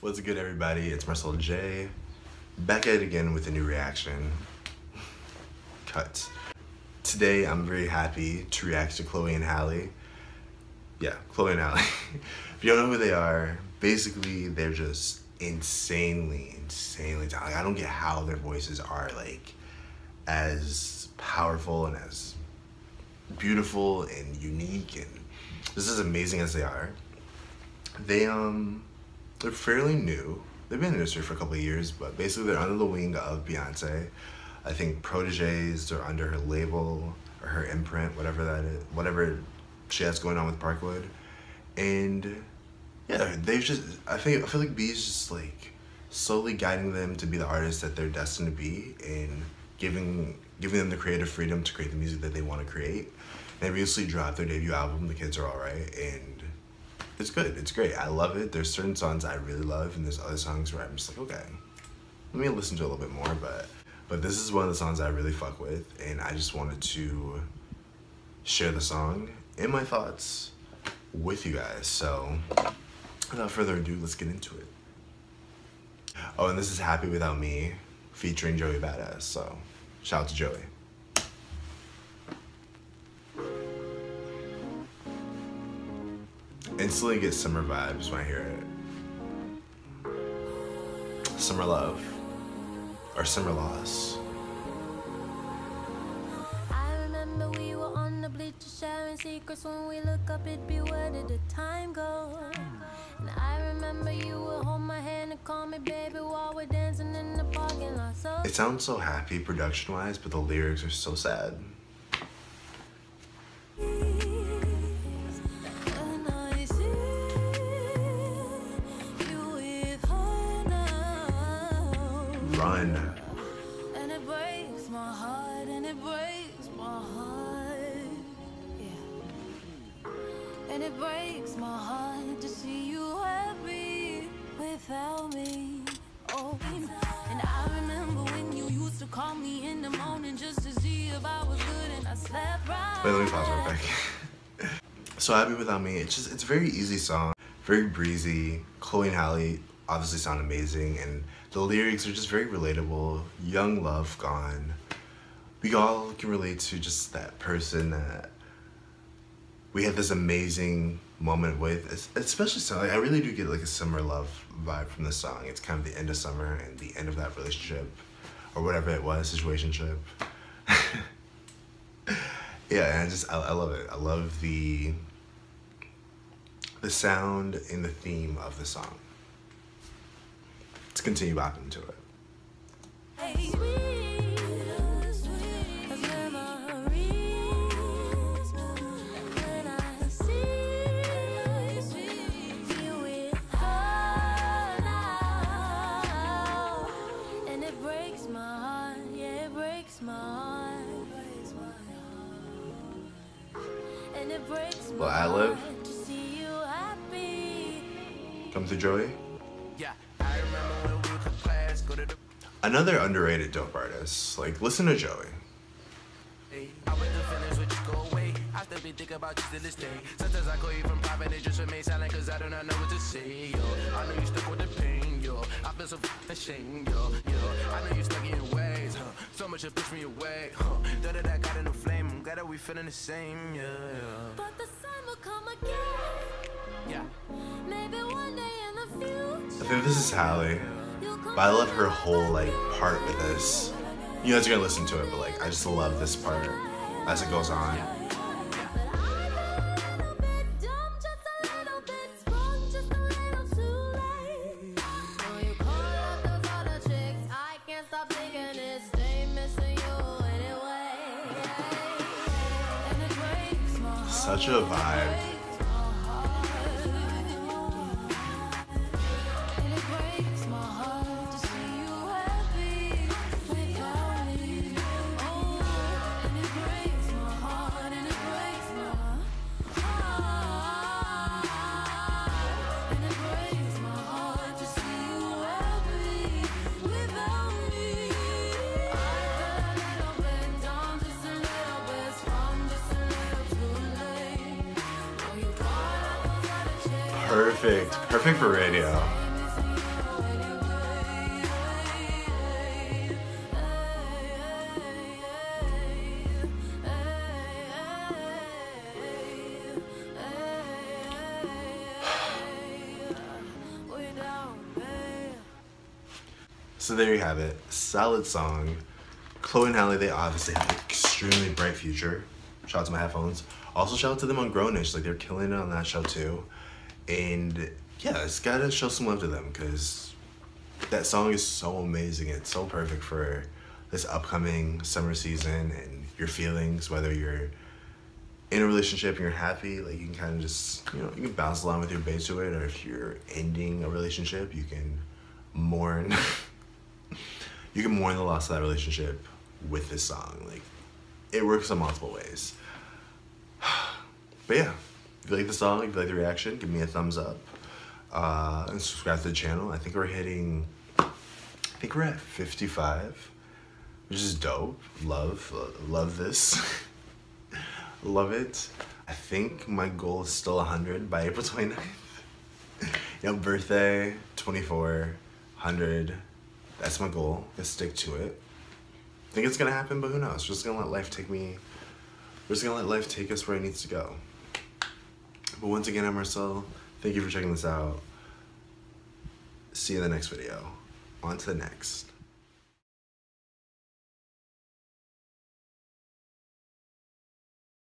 What's good, everybody? It's Marcel J. Back at it again with a new reaction. Cut. Today, I'm very happy to react to Chloe and Halle. Yeah, Chloe and Halle. If you don't know who they are, basically, they're just insanely talented. I don't get how their voices are, like, as powerful and as beautiful and unique and just as amazing as they are. They're fairly new. They've been in the industry for a couple of years, but basically they're under the wing of Beyonce. I think proteges, they're under her label or her imprint, whatever that is, whatever she has going on with Parkwood. And yeah, they've just, I feel like B's just like slowly guiding them to be the artists that they're destined to be and giving them the creative freedom to create the music that they want to create. They recently dropped their debut album, The Kids Are Alright, and it's good, it's great, I love it. There's certain songs I really love, and there's other songs where I'm just like, okay, let me listen to it a little bit more, but this is one of the songs I really fuck with, and I just wanted to share the song and my thoughts with you guys. So without further ado, let's get into it. Oh, and this is Happy Without Me featuring Joey Badass, so shout out to Joey. Instantly get summer vibes when I hear it. Summer love or summer loss. I remember we were on the bleachers sharing secrets. When we look up, it'd be where did the time go? And I remember you would hold my hand and call me baby while we're dancing in the parking lot. So it sounds so happy production wise, but the lyrics are so sad. Run. And it breaks my heart, and it breaks my heart. Yeah. And it breaks my heart to see you happy without me. Oh, and I remember when you used to call me in the morning just to see if I was good, and I slept right. Wait, let me pause right back. So Happy Without Me, it's a very easy song, very breezy. Chloe and Halle obviously sound amazing, and the lyrics are just very relatable. Young love gone. We all can relate to just that person that we had this amazing moment with. Especially so, like, I really do get like a summer love vibe from this song. It's kind of the end of summer and the end of that relationship or whatever it was, situationship. Yeah, and I love it. I love the sound and the theme of the song. Let's continue vibing to it. Hey, sweet memories when I see you with her now. And it breaks my heart, yeah, it breaks my heart. And it breaks my heart to see you happy. Come to Joey. Yeah. Another underrated dope artist. Like, listen to Joey. I think this is Halle. But I love her whole like part with this. You guys are gonna listen to it, but like I just love this part as it goes on. Such a vibe. Perfect for radio. So there you have it, solid song. Chloe and Halle, they obviously have an extremely bright future. Shout out to my headphones. Also shout out to them on Grownish, like they're killing it on that show too. And yeah, it's gotta show some love to them because that song is so amazing. It's so perfect for this upcoming summer season and your feelings, whether you're in a relationship and you're happy, like you can kind of just, you know, you can bounce along with your bass to it, or if you're ending a relationship, you can mourn. You can mourn the loss of that relationship with this song. Like, it works in multiple ways. But yeah, if you like the song, if you like the reaction, give me a thumbs up. And subscribe to the channel. I think we're at 55, which is dope. Love this. Love it. I think my goal is still 100 by April 29th. You know, birthday, 24, 100. That's my goal. Let's stick to it. I think it's gonna happen, but who knows? We're just gonna let life take me. We're just gonna let life take us where it needs to go. But once again, I'm Marcel. Thank you for checking this out. See you in the next video. On to the next.